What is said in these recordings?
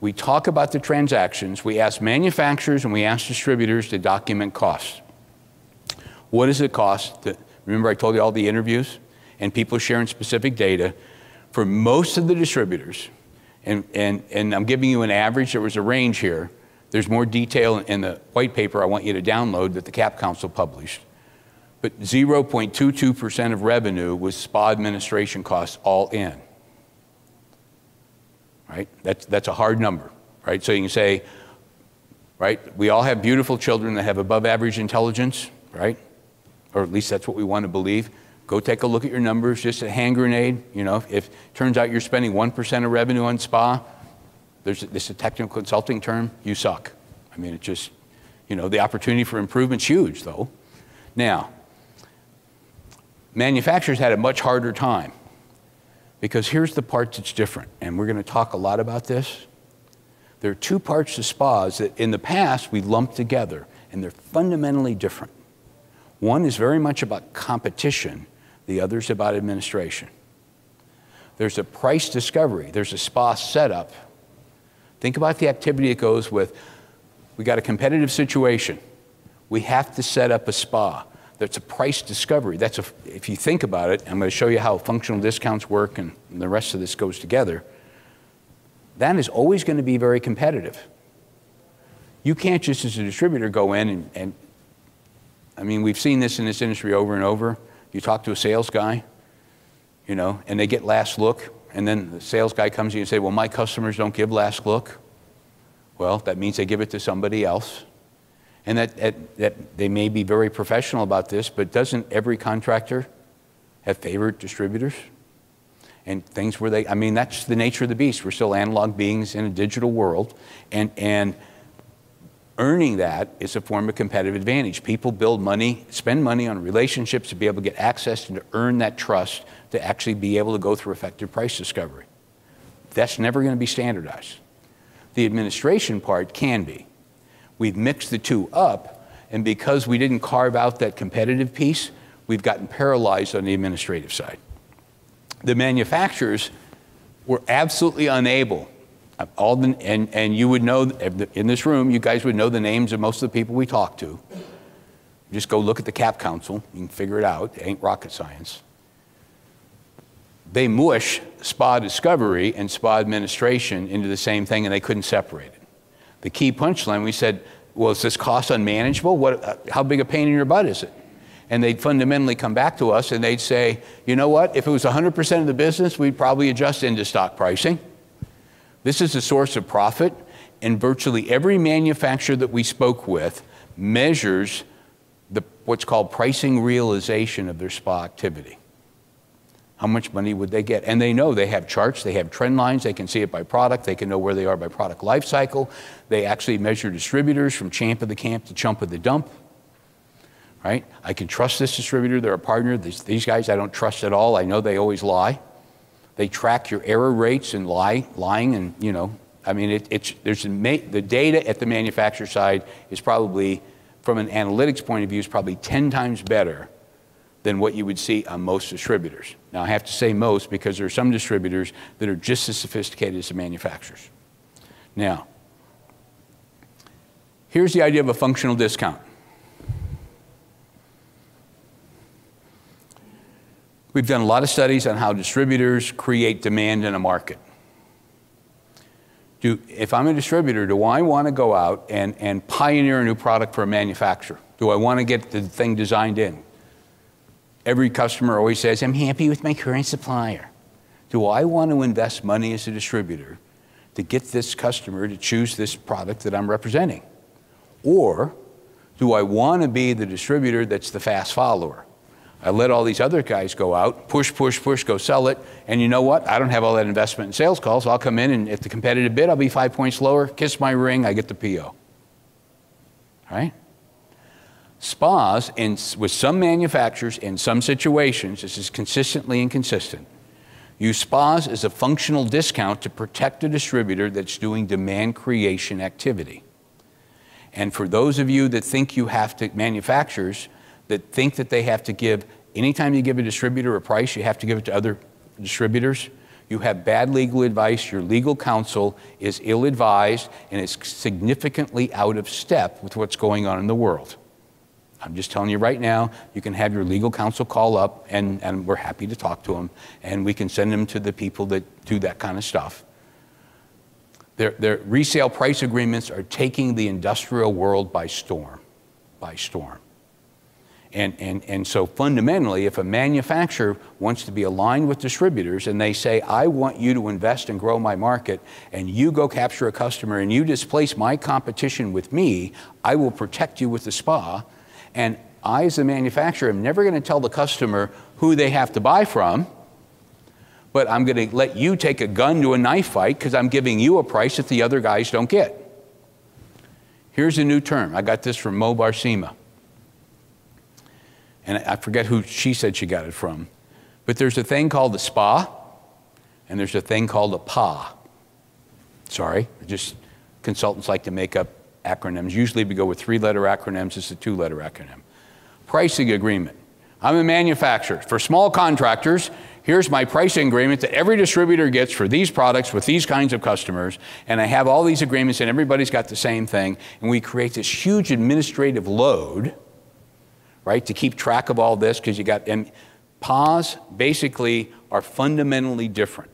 We talk about the transactions. We ask manufacturers and we ask distributors to document costs. What does it cost? Remember I told you all the interviews and people sharing specific data. For most of the distributors, and I'm giving you an average, there was a range here. There's more detail in the white paper I want you to download that the CAP Council published. But 0.22% of revenue was SPA administration costs all in. Right? That's a hard number, right? So you can say, right, we all have beautiful children that have above average intelligence, right? Or at least that's what we want to believe. Go take a look at your numbers, just a hand grenade. You know, if it turns out you're spending 1% of revenue on SPA, this is a technical consulting term, you suck. I mean, it just, you know, the opportunity for improvement's huge though. Now, manufacturers had a much harder time because here's the part that's different, and we're gonna talk a lot about this. There are two parts to SPAs that in the past we lumped together, and they're fundamentally different. One is very much about competition, the other is about administration. There's a price discovery, there's a SPA setup. Think about the activity that goes with, we got a competitive situation, we have to set up a SPA. That's a price discovery. That's a, if you think about it, I'm going to show you how functional discounts work and the rest of this goes together. That is always going to be very competitive. You can't just as a distributor go in and I mean, we've seen this in this industry over and over. You talk to a sales guy, you know, and they get last look, and then the sales guy comes to you and say, well, my customers don't give last look. Well, that means they give it to somebody else. And that they may be very professional about this, but doesn't every contractor have favorite distributors? And things where they, I mean, that's the nature of the beast. We're still analog beings in a digital world. And earning that is a form of competitive advantage. People build money, spend money on relationships to be able to get access and to earn that trust to actually be able to go through effective price discovery. That's never going to be standardized. The administration part can be. We've mixed the two up, and because we didn't carve out that competitive piece, we've gotten paralyzed on the administrative side. The manufacturers were absolutely unable. All the, and you would know, in this room, you guys would know the names of most of the people we talked to. Just go look at the CAP Council, you can figure it out, it ain't rocket science. They mush SPA discovery and SPA administration into the same thing, and they couldn't separate it. The key punchline, we said, well, is this cost unmanageable? How big a pain in your butt is it? And they'd fundamentally come back to us and they'd say, you know what, if it was 100% of the business, we'd probably adjust into stock pricing. This is a source of profit, and virtually every manufacturer that we spoke with measures what's called pricing realization of their SPA activity. How much money would they get? And they know they have charts, they have trend lines, they can see it by product, they can know where they are by product life cycle. They actually measure distributors from champ of the camp to chump of the dump, right? I can trust this distributor, they're a partner. These guys I don't trust at all, I know they always lie. They track your error rates and lying and, you know, I mean, the data at the manufacturer side is probably, from an analytics point of view, is probably 10 times better than what you would see on most distributors. Now I have to say most because there are some distributors that are just as sophisticated as the manufacturers. Now, here's the idea of a functional discount. We've done a lot of studies on how distributors create demand in a market. If I'm a distributor, do I want to go out and pioneer a new product for a manufacturer? Do I want to get the thing designed in? Every customer always says, I'm happy with my current supplier. Do I want to invest money as a distributor to get this customer to choose this product that I'm representing? Or do I want to be the distributor that's the fast follower? I let all these other guys go out, push, push, push, go sell it, and you know what? I don't have all that investment in sales calls. I'll come in and at the competitive bid, I'll be 5 points lower, kiss my ring, I get the PO. Right? SPAs, with some manufacturers in some situations, this is consistently inconsistent, use SPAs as a functional discount to protect a distributor that's doing demand creation activity. And for those of you that think you have to, manufacturers that think that they have to give, anytime you give a distributor a price, you have to give it to other distributors, you have bad legal advice, your legal counsel is ill-advised, and it's significantly out of step with what's going on in the world. I'm just telling you right now, you can have your legal counsel call up, and we're happy to talk to them, and we can send them to the people that do that kind of stuff. Their resale price agreements are taking the industrial world by storm, And so fundamentally, if a manufacturer wants to be aligned with distributors and they say, I want you to invest and grow my market, and you go capture a customer and you displace my competition with me, I will protect you with the SPA. And I, as the manufacturer, am never going to tell the customer who they have to buy from, but I'm going to let you take a gun to a knife fight because I'm giving you a price that the other guys don't get. Here's a new term. I got this from Mo Barcima. And I forget who she said she got it from. But there's a thing called the SPA, and there's a thing called a PA. Sorry, just consultants like to make up acronyms. Usually we go with three-letter acronyms. It's a two-letter acronym. Pricing agreement. I'm a manufacturer. For small contractors, here's my pricing agreement that every distributor gets for these products with these kinds of customers. And I have all these agreements, and everybody's got the same thing. And we create this huge administrative load, right, to keep track of all this, because you got, and PAs basically are fundamentally different.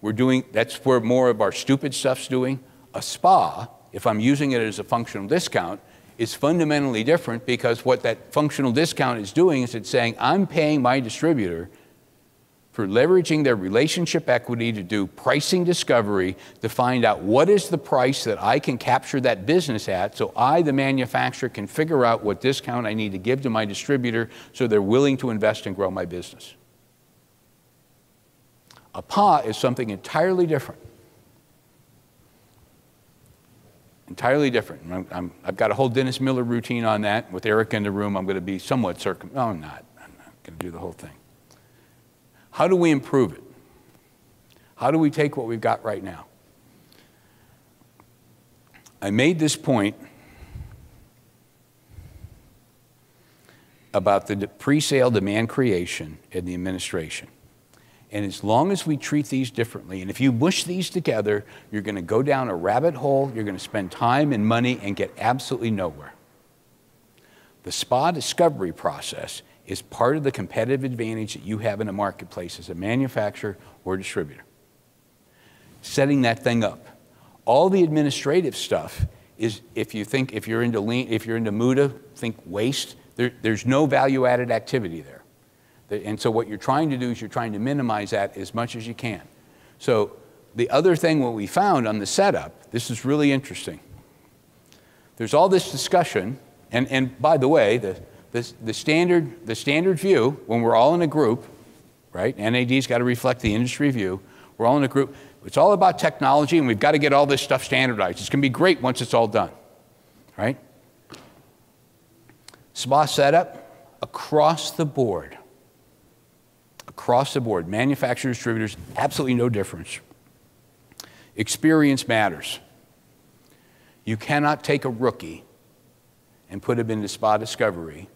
We're doing, that's where more of our stupid stuff's doing. A SPA, if I'm using it as a functional discount, is fundamentally different, because what that functional discount is doing is it's saying, I'm paying my distributor for leveraging their relationship equity to do pricing discovery to find out what is the price that I can capture that business at, so I, the manufacturer, can figure out what discount I need to give to my distributor so they're willing to invest and grow my business. A PA is something entirely different. Entirely different. I've got a whole Dennis Miller routine on that. With Eric in the room, I'm going to be somewhat I'm not going to do the whole thing. How do we improve it? How do we take what we've got right now? I made this point about the pre-sale demand creation and the administration. And as long as we treat these differently, and if you mush these together, you're going to go down a rabbit hole, you're going to spend time and money and get absolutely nowhere. The SPA discovery process is part of the competitive advantage that you have in a marketplace as a manufacturer or distributor. Setting that thing up. All the administrative stuff is, if you think, if you're into lean, if you're into MUDA, think waste. There's no value-added activity there. And so what you're trying to do is you're trying to minimize that as much as you can. So the other thing what we found on the setup, this is really interesting. There's all this discussion, and by the way, the standard view, when we're all in a group, right? NAD's got to reflect the industry view. We're all in a group. It's all about technology, and we've got to get all this stuff standardized. It's going to be great once it's all done, right? SPA setup across the board. Across the board. Manufacturers, distributors, absolutely no difference. Experience matters. You cannot take a rookie and put them into SPA discovery,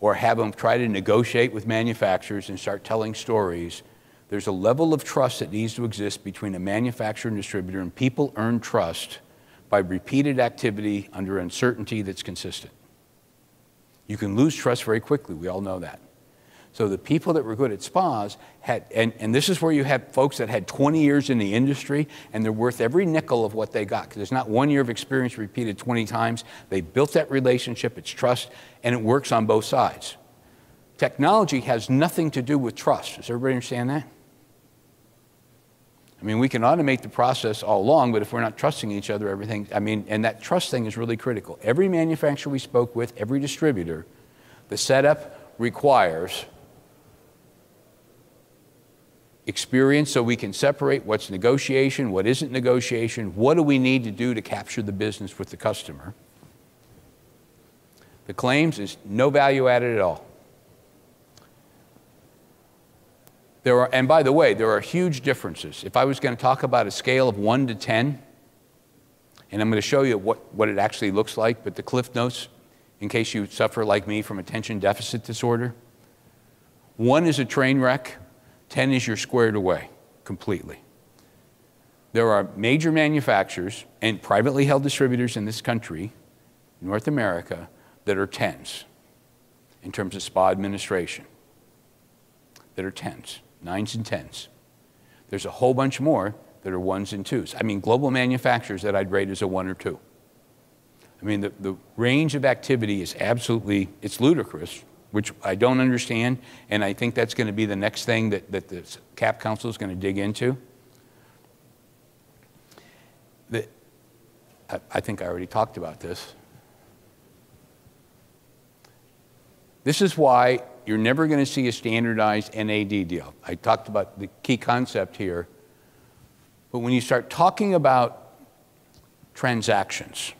or have them try to negotiate with manufacturers and start telling stories. There's a level of trust that needs to exist between a manufacturer and distributor, and people earn trust by repeated activity under uncertainty that's consistent. You can lose trust very quickly, we all know that. So the people that were good at SPAs had, and this is where you have folks that had 20 years in the industry, and they're worth every nickel of what they got, because there's not 1 year of experience repeated 20 times. They built that relationship, it's trust, and it works on both sides. Technology has nothing to do with trust. Does everybody understand that? I mean, we can automate the process all along, but if we're not trusting each other, everything, I mean, and that trust thing is really critical. Every manufacturer we spoke with, every distributor, the setup requires experience, so we can separate what's negotiation, what isn't negotiation, what do we need to do to capture the business with the customer. The claims is no value added at all. There are, and by the way, there are huge differences. If I was going to talk about a scale of 1 to 10, and I'm going to show you what it actually looks like, but the Cliff Notes, in case you suffer like me from attention deficit disorder, 1 is a train wreck. 10 is you're squared away, completely. There are major manufacturers and privately held distributors in this country, North America, that are tens in terms of SPA administration, that are tens, 9s and 10s. There's a whole bunch more that are 1s and 2s. I mean, global manufacturers that I'd rate as a 1 or 2. I mean, the range of activity is absolutely, it's ludicrous, which I don't understand, and I think that's going to be the next thing that the CAP Council is going to dig into. I think I already talked about this. This is why you're never going to see a standardized NAD deal. I talked about the key concept here. But when you start talking about transactions,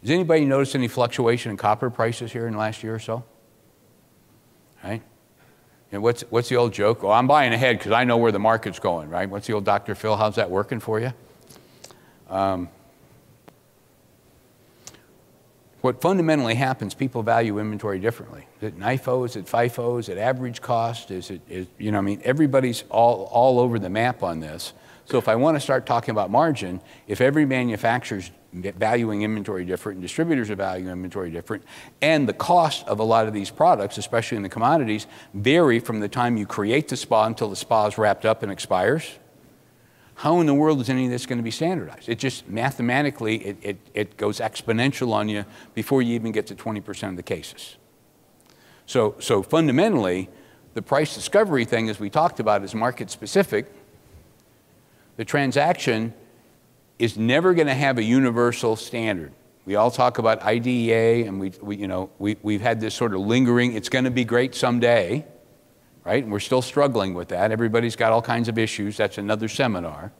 has anybody noticed any fluctuation in copper prices here in the last year or so? Right? And what's the old joke? Oh, I'm buying ahead because I know where the market's going, right? What's the old Dr. Phil? How's that working for you? What fundamentally happens, people value inventory differently. Is it NIFO? Is it FIFO? Is it average cost? You know, I mean, everybody's all over the map on this. So if I want to start talking about margin, if every manufacturer's valuing inventory different and distributors are valuing inventory different, and the cost of a lot of these products, especially in the commodities, vary from the time you create the SPA until the SPA is wrapped up and expires, how in the world is any of this going to be standardized? It just mathematically, it goes exponential on you before you even get to 20% of the cases. So fundamentally, the price discovery thing, as we talked about, is market specific. The transaction is never going to have a universal standard. We all talk about IDEA, and we've had this sort of lingering, it's going to be great someday. Right? And we're still struggling with that. Everybody's got all kinds of issues. That's another seminar.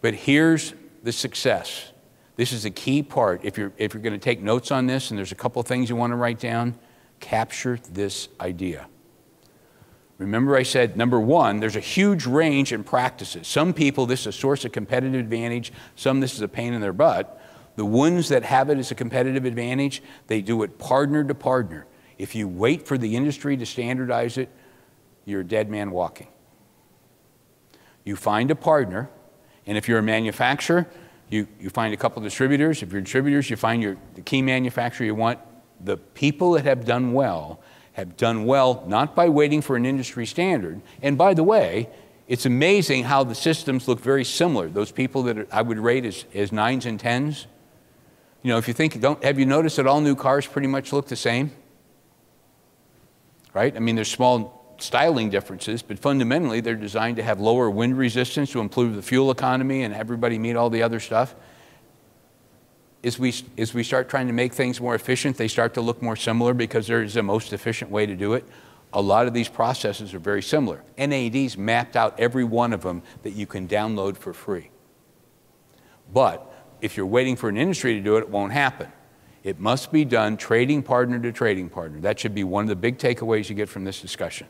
But here's the success. This is a key part. If you're going to take notes on this, and there's a couple things you want to write down, capture this idea. Remember I said, number 1, there's a huge range in practices. Some people, this is a source of competitive advantage. Some, this is a pain in their butt. The ones that have it as a competitive advantage, they do it partner to partner. If you wait for the industry to standardize it, you're a dead man walking. You find a partner, and if you're a manufacturer, you find a couple distributors. If you're distributors, you find the key manufacturer you want. The people that have done well not by waiting for an industry standard. And by the way, it's amazing how the systems look very similar. Those people that I would rate as 9s and 10s. You know, if you think, have you noticed that all new cars pretty much look the same? Right? I mean, there's small styling differences, but fundamentally they're designed to have lower wind resistance to improve the fuel economy and everybody meet all the other stuff. As we start trying to make things more efficient, they start to look more similar because there is a most efficient way to do it. A lot of these processes are very similar. NAD's mapped out every one of them that you can download for free. But if you're waiting for an industry to do it, it won't happen. It must be done trading partner to trading partner. That should be one of the big takeaways you get from this discussion.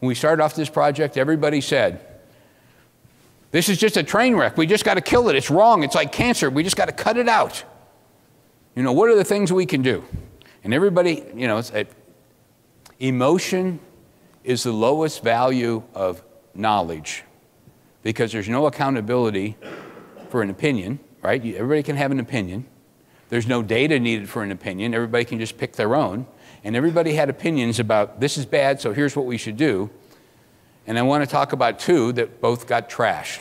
When we started off this project, everybody said, this is just a train wreck. We just got to kill it. It's wrong. It's like cancer. We just got to cut it out. You know, what are the things we can do? And everybody, you know, emotion is the lowest value of knowledge because there's no accountability for an opinion. Right? Everybody can have an opinion. There's no data needed for an opinion. Everybody can just pick their own. And everybody had opinions about this is bad, so here's what we should do. And I want to talk about two that both got trashed.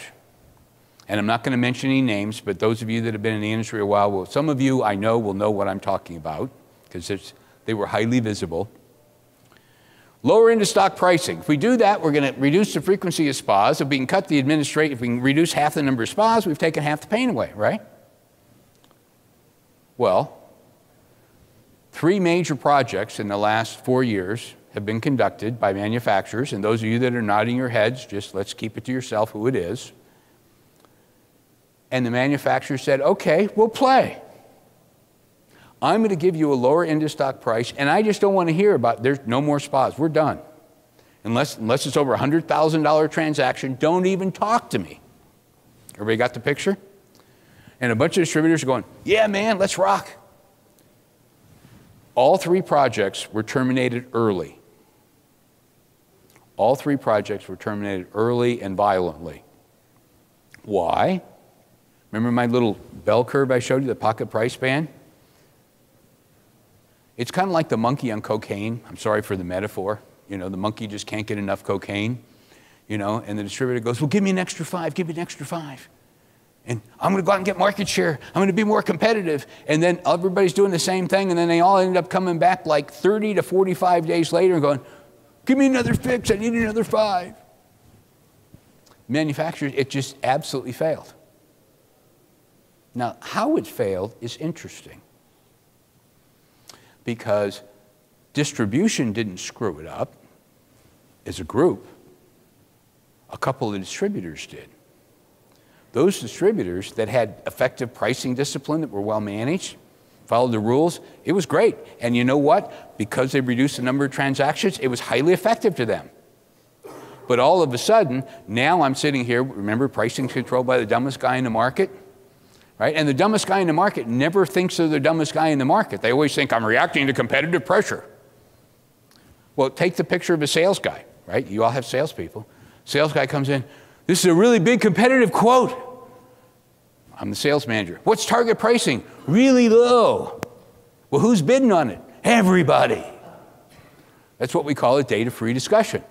And I'm not going to mention any names, but those of you that have been in the industry a while, well, some of you I know will know what I'm talking about because they were highly visible. Lower into stock pricing. If we do that, we're going to reduce the frequency of SPAs. If we can cut the administration, if we can reduce half the number of SPAs, we've taken half the pain away, right? Well, 3 major projects in the last 4 years have been conducted by manufacturers, and those of you that are nodding your heads, just let's keep it to yourself who it is. And the manufacturer said, okay, we'll play. I'm going to give you a lower end of stock price, and I just don't want to hear about there's no more SPAs. We're done. Unless it's over a $100,000 transaction, don't even talk to me. Everybody got the picture? And a bunch of distributors are going, yeah, man, let's rock. All 3 projects were terminated early. All three projects were terminated early and violently. Why? Remember my little bell curve I showed you, the pocket price band? It's kind of like the monkey on cocaine. I'm sorry for the metaphor. You know, the monkey just can't get enough cocaine, you know, and the distributor goes, well, give me an extra five, give me an extra five. And I'm going to go out and get market share. I'm going to be more competitive. And then everybody's doing the same thing, and then they all end up coming back like 30 to 45 days later and going, give me another fix, I need another five. Manufacturers, it just absolutely failed. Now, how it failed is interesting, because distribution didn't screw it up as a group. A couple of distributors did. Those distributors that had effective pricing discipline, that were well managed, followed the rules, it was great. And you know what? Because they reduced the number of transactions, it was highly effective to them. But all of a sudden, now I'm sitting here, remember, pricing is controlled by the dumbest guy in the market? Right? And the dumbest guy in the market never thinks they're the dumbest guy in the market. They always think, I'm reacting to competitive pressure. Well, take the picture of a sales guy, right? You all have salespeople. Sales guy comes in, this is a really big competitive quote. I'm the sales manager. What's target pricing? Really low. Well, who's bidding on it? Everybody. That's what we call a data-free discussion.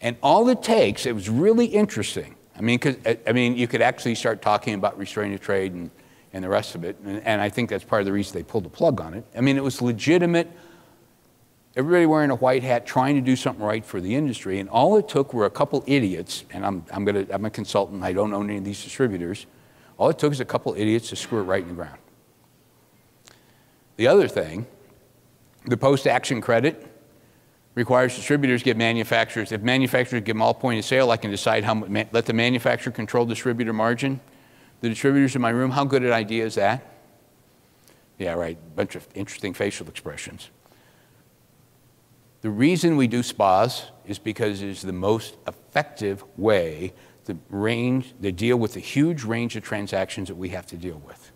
And all it takes, it was really interesting. I mean, you could actually start talking about restraint of trade and the rest of it. And I think that's part of the reason they pulled the plug on it. I mean, it was legitimate. Everybody wearing a white hat, trying to do something right for the industry, and all it took were a couple idiots, and I'm a consultant, I don't own any of these distributors, all it took is a couple idiots to screw it right in the ground. The other thing, the post-action credit requires distributors give manufacturers, if manufacturers give them all point of sale, I can decide how much, let the manufacturer control distributor margin. The distributors in my room, how good an idea is that? Yeah, right, bunch of interesting facial expressions. The reason we do SPAs is because it is the most effective way to deal with the huge range of transactions that we have to deal with.